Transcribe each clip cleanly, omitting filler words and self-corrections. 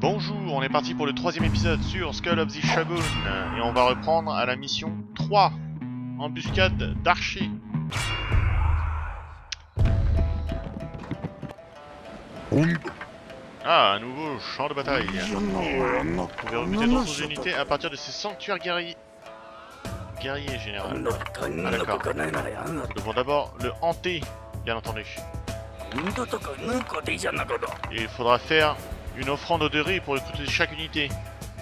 Bonjour, on est parti pour le troisième épisode sur Skulls of the Shogun et on va reprendre à la mission 3, Embuscade d'archers. Ah, un nouveau champ de bataille. Vous pouvez recruter d'autres unités à partir de ces sanctuaires guerriers général. Ah, d'accord. Nous devons d'abord le hanter, bien entendu. Et il faudra faire une offrande aux deux riz pour recruter chaque unité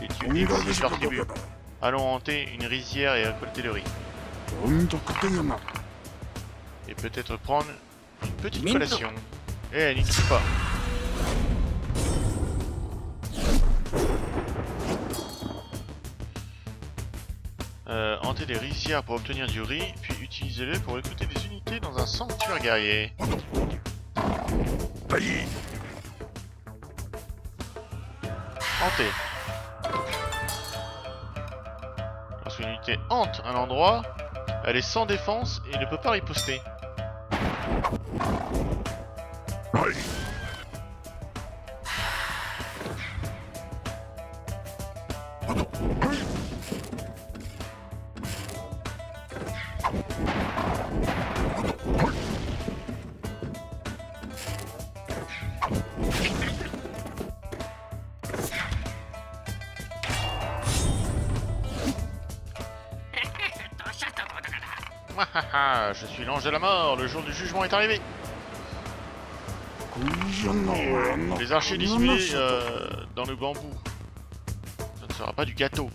et tuer leur tribu. Allons hanter une rizière et récolter le riz. Et peut-être prendre une petite collation. Eh, elle n'existe pas. Hanter des rizières pour obtenir du riz, puis utilisez-le pour recruter des unités dans un sanctuaire guerrier. Hanter. Lorsqu'une unité hante un endroit, elle est sans défense et ne peut pas riposter. Je suis l'ange de la mort, le jour du jugement est arrivé. Les archers dissimulés dans le bambou. Ça ne sera pas du gâteau.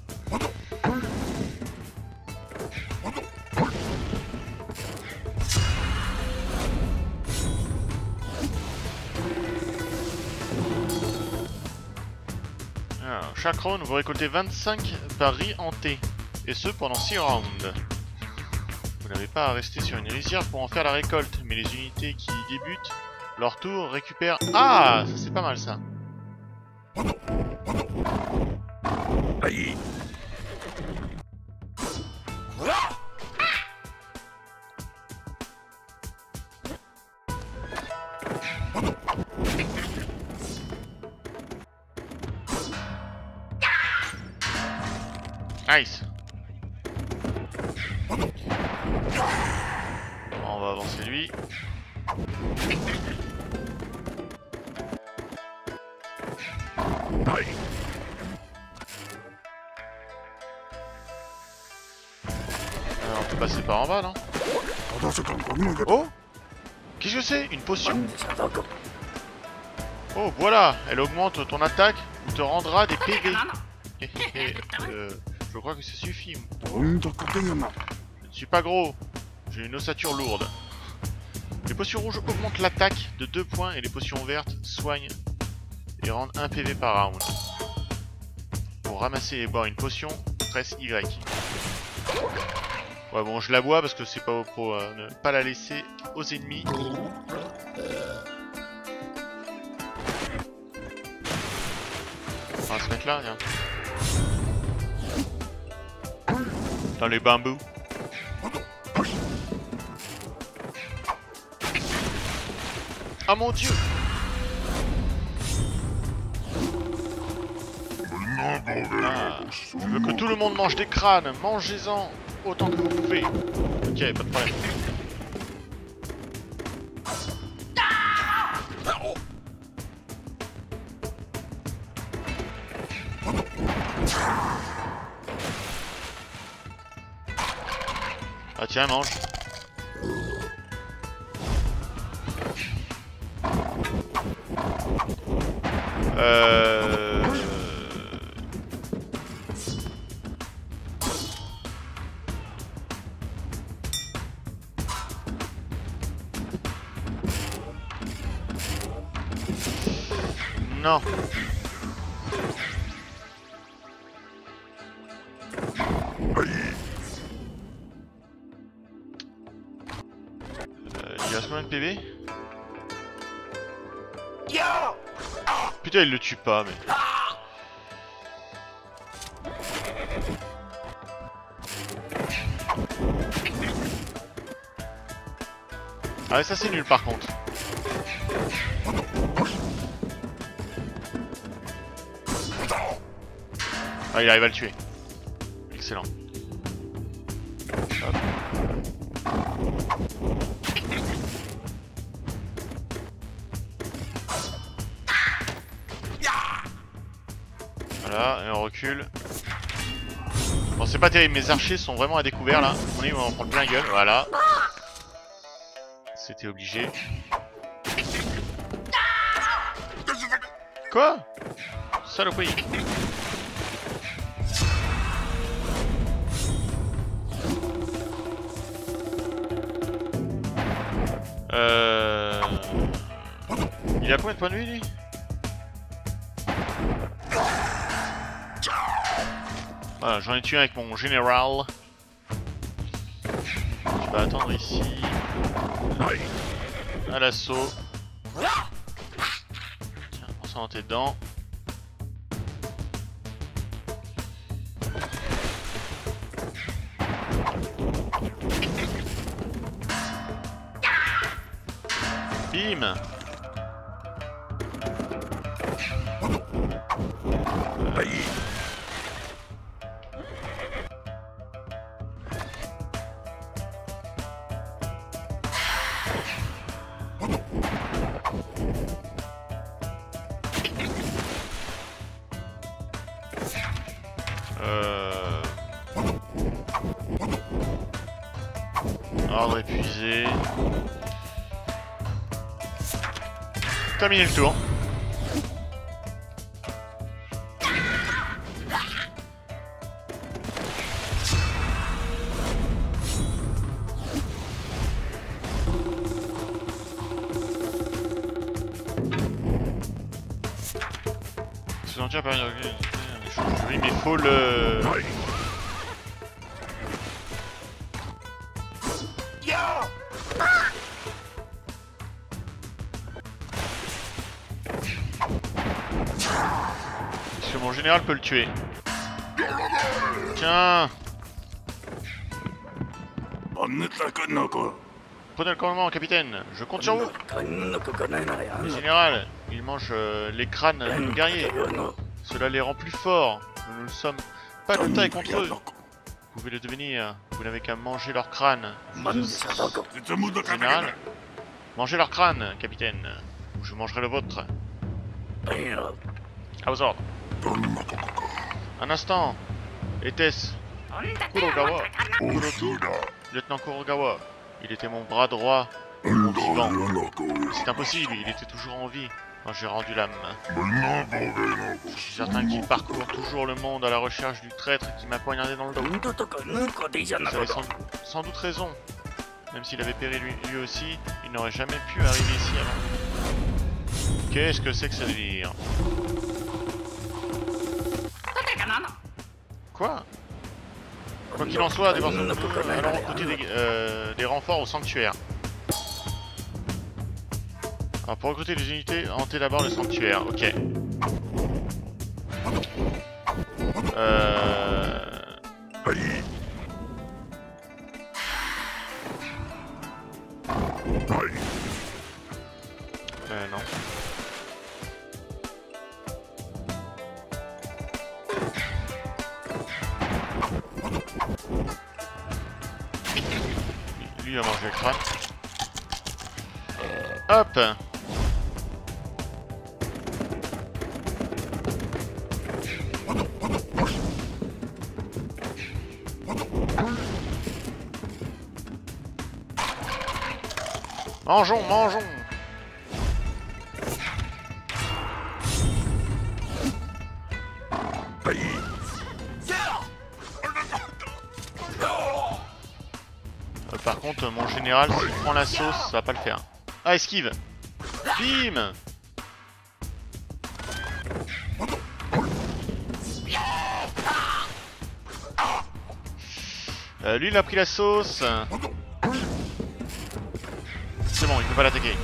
Alors, chaque round, vous récoltez 25 paris hantés. Et ce pendant 6 rounds. Vous n'avez pas à rester sur une rizière pour en faire la récolte, mais les unités qui débutent leur tour récupèrent... Ah, ça c'est pas mal ça. Aïe. Nice. On va avancer lui. On peut passer par en bas, non? Oh! Qu'est-ce que c'est? Une potion? Oh, voilà! Elle augmente ton attaque ou te rendra des PV. Je crois que ça suffit. Je ne suis pas gros. J'ai une ossature lourde. Les potions rouges augmentent l'attaque de 2 points et les potions vertes soignent et rendent 1 PV par round. Pour ramasser et boire une potion, presse Y. Ouais bon, je la bois parce que c'est pas au pro. Ne pas la laisser aux ennemis. On va se mettre là, viens. Dans les bambous. Ah mon dieu! Ah, je veux que tout le monde mange des crânes, mangez-en autant que vous pouvez. Ok, pas de problème. Ah tiens, mange. Non. Il reste combien de PV? Putain, il le tue pas, mais... Ah ouais, ça c'est nul par contre. Ah, il arrive à le tuer. Excellent. Hop. Voilà, et on recule. Bon, c'est pas terrible, mes archers sont vraiment à découvert là. On est, on prend plein gueule, voilà. C'était obligé. Quoi? Saloperie. Il a combien de points de vie lui? Voilà, j'en ai tué un avec mon général. Je vais attendre ici. À l'assaut. Tiens, on s'en rentre dedans. Bim! Ordre épuisé. Terminé le tour. Se sentir par une chose jolie, mais faut le... Mon général peut le tuer. Tiens. Prenez le commandement, capitaine. Je compte sur vous. Le général, il mange les crânes de nos guerriers. Cela les rend plus forts. Nous ne sommes pas de taille contre eux. Vous pouvez le devenir. Vous n'avez qu'à manger leur crâne. Général, mangez leur crâne, capitaine. Ou je mangerai le vôtre. À vos ordres. Un instant. Était-ce Kurogawa? Lieutenant Kurogawa. Il était mon bras droit. Mon vivant. C'est impossible, il était toujours en vie quand j'ai rendu l'âme. Je suis certain qu'il parcourt toujours le monde à la recherche du traître qui m'a poignardé dans le dos. Vous avez sans doute raison. Même s'il avait péri lui aussi, il n'aurait jamais pu arriver ici avant. Qu'est-ce que c'est que ce délire? Quoi? Quoi qu'il en soit, débarquons allons recruter des renforts au sanctuaire. Alors pour recruter des unités, hantez d'abord le sanctuaire, ok. Non. Lui a mangé le crâne. Hop. Mangeons, mangeons. Par contre, mon général, s'il prend la sauce, ça va pas le faire. Ah, esquive! Bim! Lui, il a pris la sauce. C'est bon, il peut pas l'attaquer.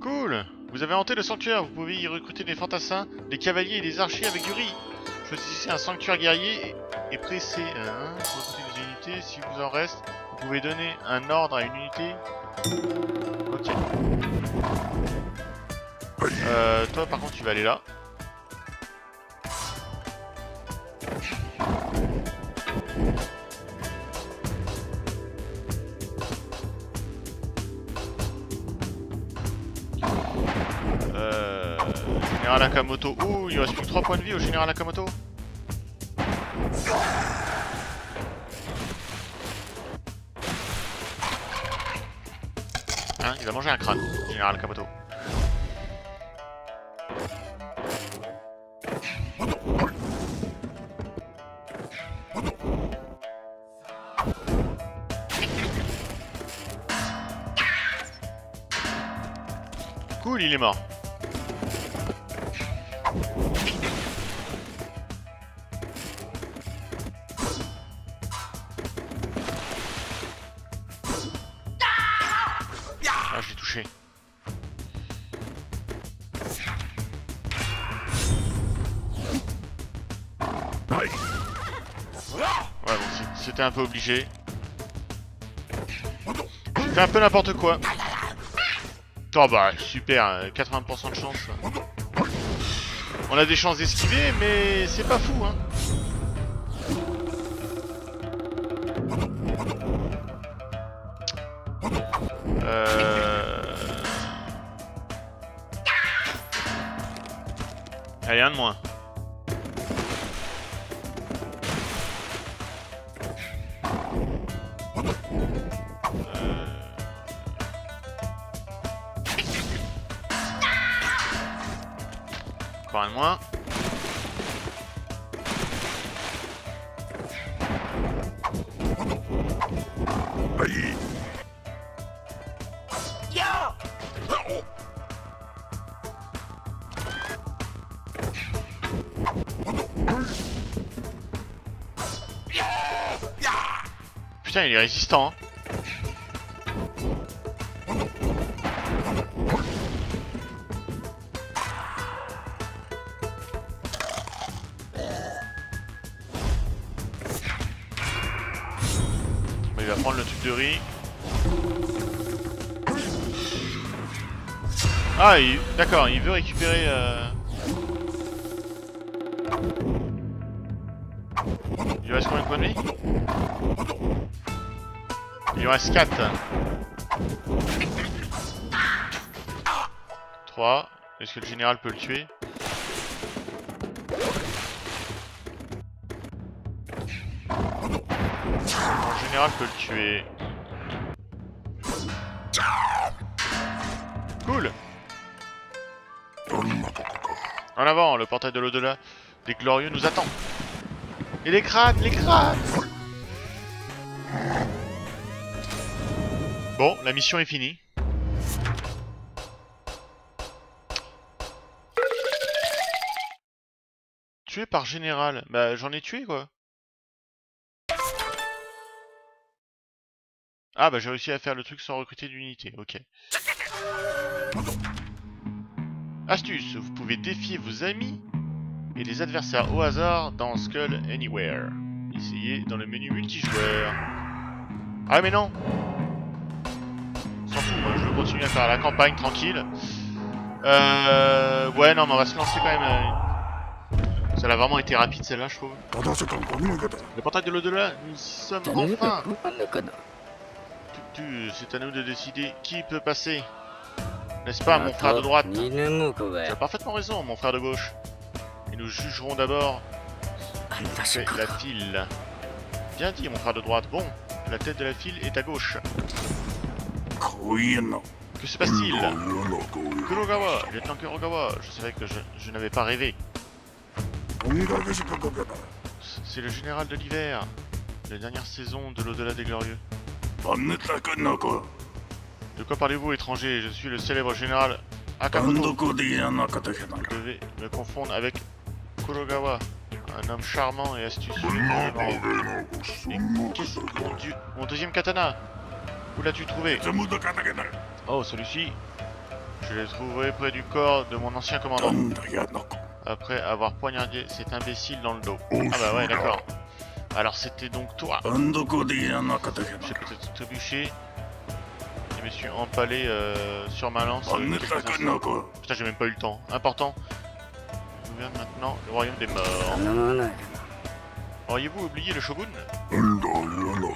Cool! Vous avez hanté le sanctuaire, vous pouvez y recruter des fantassins, des cavaliers et des archers avec du riz. Choisissez un sanctuaire guerrier et pressez pour recruter des unités. Si vous en reste, vous pouvez donner un ordre à une unité. Ok. Toi par contre tu vas aller là. Général Akamoto, ouh, il reste plus que 3 points de vie au général Akamoto. Hein, il va manger un crâne, général Akamoto. Cool, il est mort. Ah, je l'ai touché. Ouais, bon, c'était un peu obligé. J'ai fait un peu n'importe quoi. Oh bah super, 80% de chance. On a des chances d'esquiver, mais c'est pas fou, hein. Allez, un de moins. Un de moins. Putain, il est résistant, hein. Il va prendre le tube de riz. Ah, d'accord, il veut récupérer... Il lui reste combien de points de vie? Il lui reste 4. 3. Est-ce que le général peut le tuer? En général, je peux le tuer. Cool. En avant, le portail de l'au-delà des glorieux nous attend. Et les crânes, les crânes. Bon, la mission est finie. Tué par général. Bah, j'en ai tué, quoi. Ah bah j'ai réussi à faire le truc sans recruter d'unité, ok. Astuce, vous pouvez défier vos amis et les adversaires au hasard dans Skull Anywhere. Essayez dans le menu multijoueur. Ah mais non! S'en fout, moi je continue à faire la campagne tranquille. Ouais non mais on va se lancer quand même. Ça a vraiment été rapide celle-là je trouve. Le portail de l'au-delà, nous sommes enfin. C'est à nous de décider qui peut passer. N'est-ce pas mon frère de droite? Tu as parfaitement raison mon frère de gauche. Et nous jugerons d'abord la file. Bien dit mon frère de droite. Bon, la tête de la file est à gauche. Que se passe-t-il? Kurogawa, lieutenant Kurogawa. Je savais que je n'avais pas rêvé. C'est le général de l'hiver. La dernière saison de l'au-delà des glorieux. De quoi parlez-vous, étranger? Je suis le célèbre général Akamoto. Vous devez me confondre avec Kurogawa, un homme charmant et astucieux. Et mon deuxième katana, où l'as-tu trouvé? Oh, celui-ci, je l'ai trouvé près du corps de mon ancien commandant, après avoir poignardé cet imbécile dans le dos. Ah bah ouais, d'accord. Alors c'était donc toi. J'ai peut-être trébuché, me suis empalé sur ma lance. Putain, j'ai même pas eu le temps. Important. On vient maintenant le royaume des morts. Auriez-vous oublié le shogun? Non,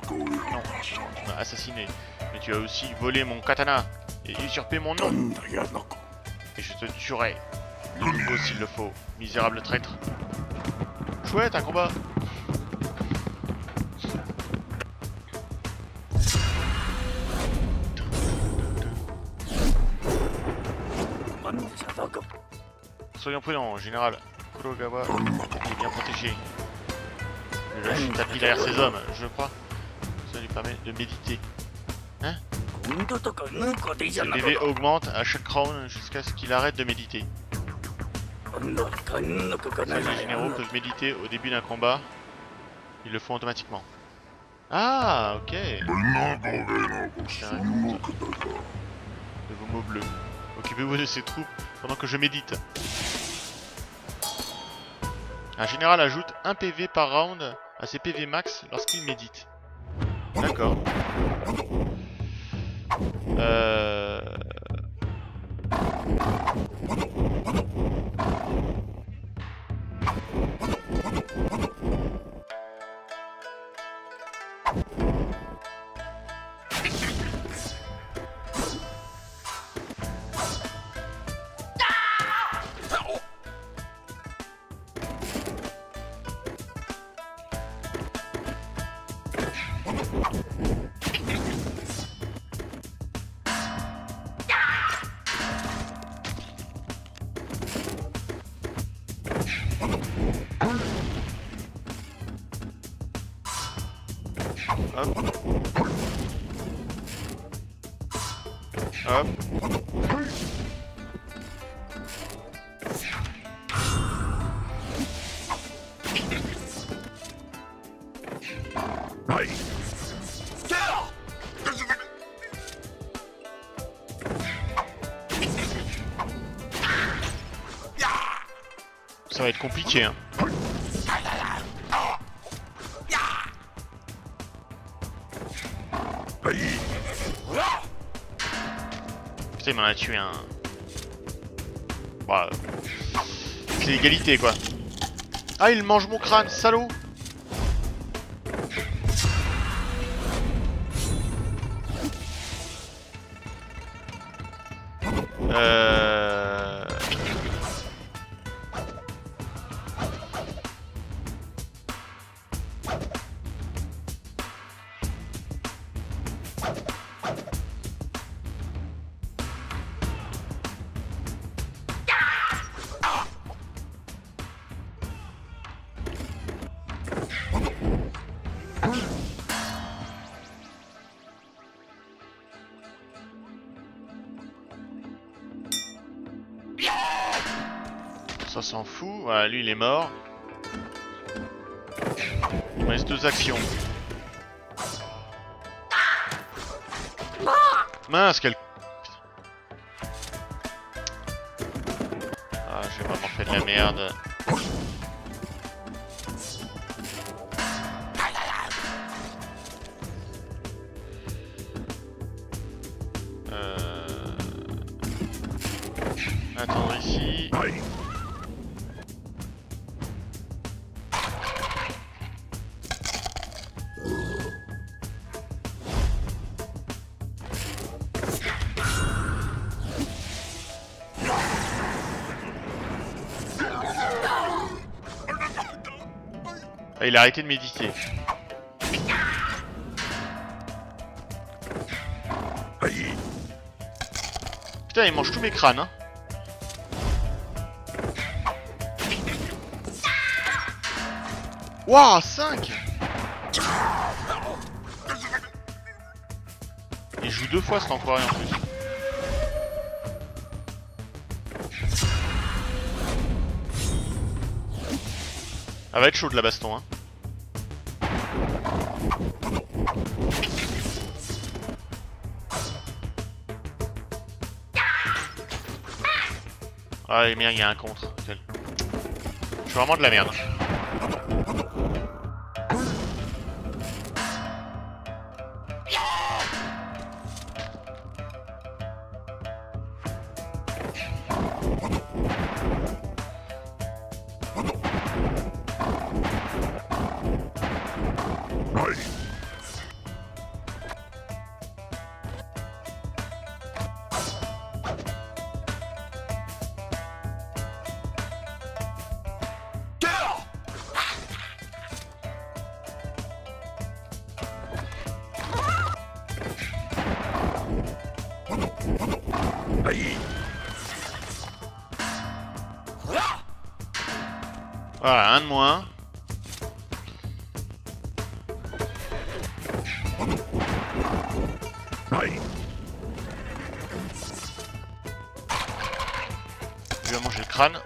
tu m'as assassiné. Mais tu as aussi volé mon katana et usurpé mon nom. Et je te tuerai. S'il le faut, misérable traître. Chouette, un combat. Soyons prudents, général Kurogawa est bien protégé. Le lâche tapis derrière ses hommes, je crois. Ça lui permet de méditer. Hein? Le bébé augmente à chaque round jusqu'à ce qu'il arrête de méditer. Les généraux peuvent méditer au début d'un combat. Ils le font automatiquement. Ah, ok. De vos mots bleus. Occupez-vous de ces troupes pendant que je médite. Un général ajoute 1 PV par round à ses PV max lorsqu'il médite. D'accord. Ça va être compliqué, hein. Putain, il m'en a tué un. Bah, c'est égalité, quoi. Ah, il mange mon crâne, salaud. Ça s'en fout, voilà, lui il est mort. Il me reste 2 actions. Mince, quel... Ah, j'ai vraiment fait de la merde. Attendre ici. Il a arrêté de méditer. Putain, il mange tous mes crânes, hein. Waouh, 5. Il joue 2 fois cet enfoiré en plus. Ça va être chaud de la baston, hein. Ah les merdes, il y a un contre. Je suis vraiment de la merde. envahie. Voilà, un de moins. Je vais manger le crâne.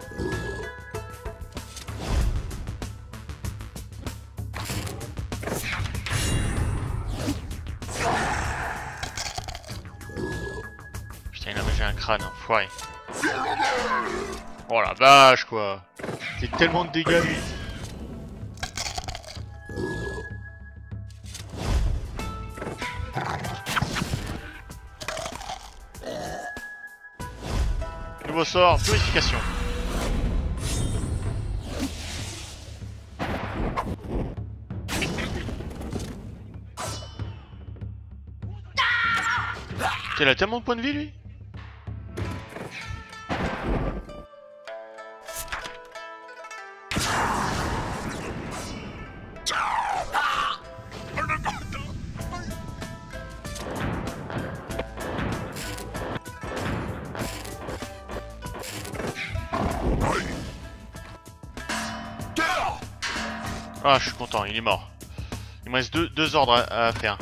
Putain, il a mangé un crâne, enfoiré. Oh la vache, quoi. C'est tellement de dégâts, lui. Nouveau sort, purification. Il a tellement de points de vie, lui. Ah, je suis content, il est mort. Il me reste deux ordres à faire.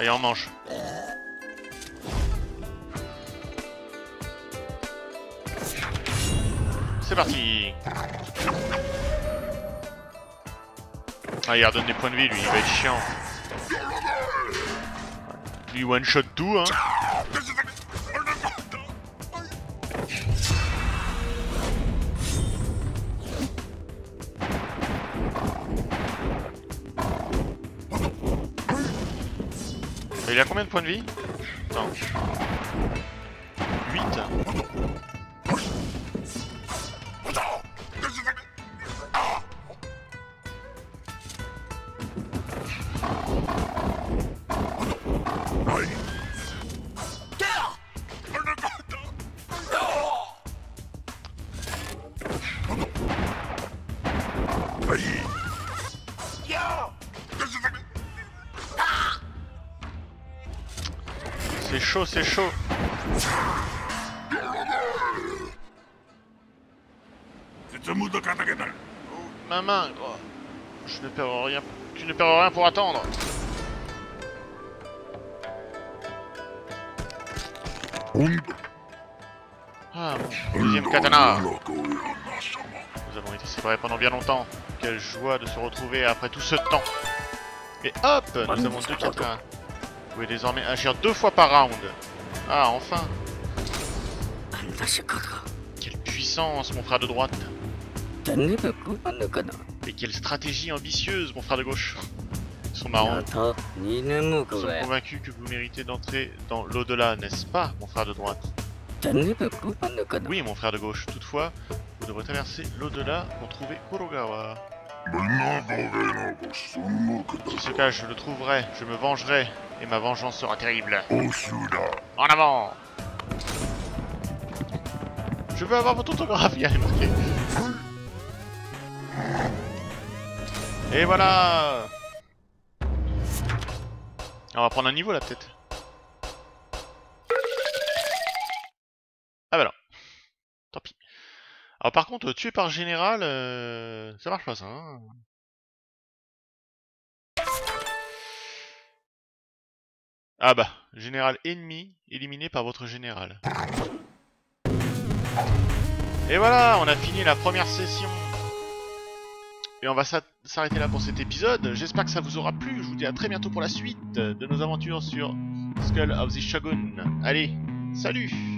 Allez, on mange. C'est parti. Ah, il redonne des points de vie, lui, il va être chiant. Lui, one shot tout, hein. Il a combien de points de vie? Non. 8. C'est chaud, c'est chaud. Ma main, oh. Je ne perds rien. Tu ne perds rien pour attendre. Ah, mon deuxième katana. Nous avons été séparés pendant bien longtemps. Quelle joie de se retrouver après tout ce temps. Et hop, nous avons deux katanas. Vous pouvez désormais agir 2 fois par round. Ah, enfin. Quelle puissance, mon frère de droite. Et quelle stratégie ambitieuse, mon frère de gauche. Ils sont marrants. Nous sommes convaincus que vous méritez d'entrer dans l'au-delà, n'est-ce pas, mon frère de droite? Oui, mon frère de gauche. Toutefois, vous devrez traverser l'au-delà pour trouver Kurogawa. Si ce cas, je le trouverai, je me vengerai. Et ma vengeance sera terrible. En avant. Je veux avoir votre autographe, il y a marqué. Et voilà. On va prendre un niveau là peut-être. Ah bah non. Tant pis. Alors par contre, tuer par général, ça marche pas ça. Hein. Ah bah, général ennemi, éliminé par votre général. Et voilà, on a fini la première session. Et on va s'arrêter là pour cet épisode. J'espère que ça vous aura plu. Je vous dis à très bientôt pour la suite de nos aventures sur Skulls of the Shogun. Allez, salut!